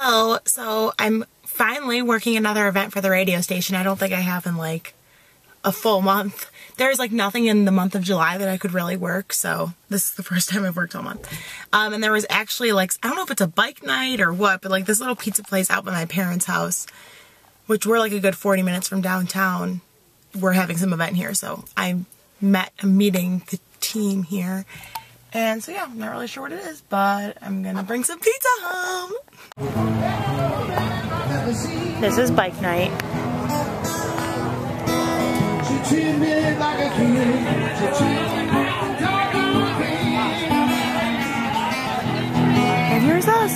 Oh, so I'm finally working another event for the radio station. I don't think I have in like a full month. There's like nothing in the month of July that I could really work, so this is the first time I've worked all month. And there was actually like, I don't know if it's a bike night or what, but like this little pizza place out by my parents' house, which we're like a good 40 minutes from downtown, we're having some event here, so I'm meeting the team here. And so yeah, I'm not really sure what it is, but I'm gonna bring some pizza home. This is bike night. She treated me like a king. She treated me like a king. And here's us.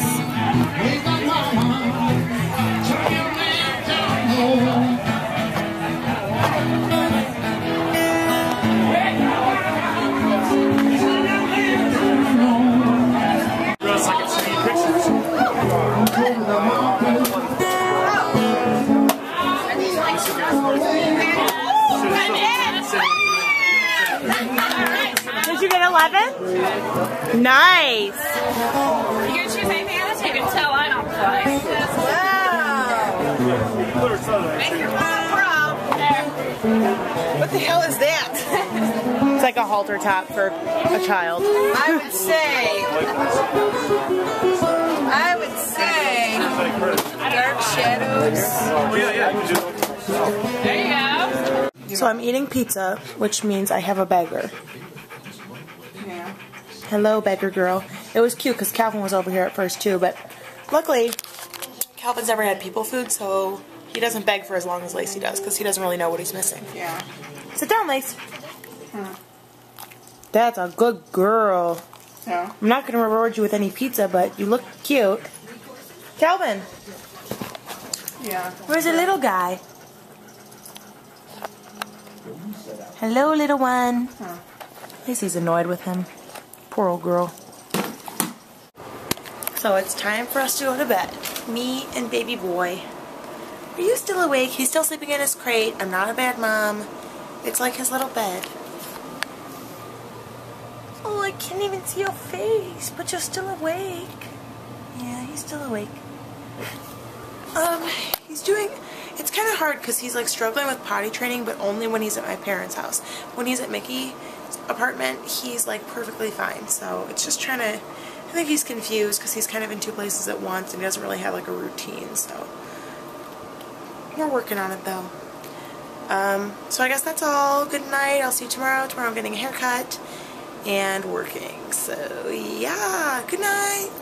Did you get 11? Nice. You're choosing anything on the ticket, so I don't play. Make your mom proud. What the hell is that? It's like a halter top for a child. I would say. Dark shadows. Oh yeah. There you go. So I'm eating pizza, which means I have a beggar. Yeah. Hello, beggar girl. It was cute because Calvin was over here at first too, but luckily Calvin's never had people food, so he doesn't beg for as long as Lacey does because he doesn't really know what he's missing. Yeah. Sit down, Lacey. That's a good girl. Yeah. I'm not going to reward you with any pizza, but you look cute. Calvin. Yeah. Where's the little guy? Hello, little one. Huh. Lacey's annoyed with him. Poor old girl. So it's time for us to go to bed. Me and baby boy. Are you still awake? He's still sleeping in his crate. I'm not a bad mom. It's like his little bed. Oh, I can't even see your face, but you're still awake. Yeah, he's still awake. He's doing... It's kind of hard because he's like struggling with potty training, but only when he's at my parents' house. When he's at Mickey's apartment, he's like perfectly fine. So it's just trying to, I think he's confused because he's kind of in two places at once and he doesn't really have like a routine. So we're working on it though. So I guess that's all. Good night. I'll see you tomorrow. Tomorrow I'm getting a haircut and working. So yeah, good night.